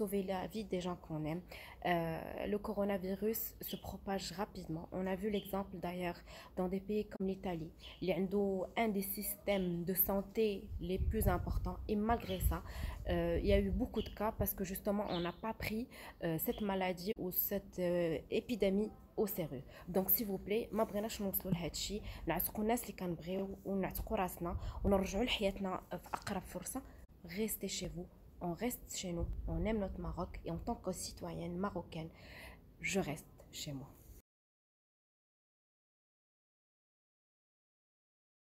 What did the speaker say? sauver la vie des gens qu'on aime. Le coronavirus se propage rapidement. On a vu l'exemple d'ailleurs dans des pays comme l'Italie. Il y a un des systèmes de santé les plus importants. Et malgré ça, il y a eu beaucoup de cas parce que justement, on n'a pas pris cette maladie ou cette épidémie au sérieux. Donc s'il vous plaît, ما بغيناش نوصلوا لهذا الشيء، نعتقوا الناس اللي كنبغيو ونعتقوا راسنا ونرجعوا لحياتنا في أقرب فرصة. Restez chez vous. On reste chez nous, on aime notre Maroc et en tant que citoyenne marocaine, je reste chez moi.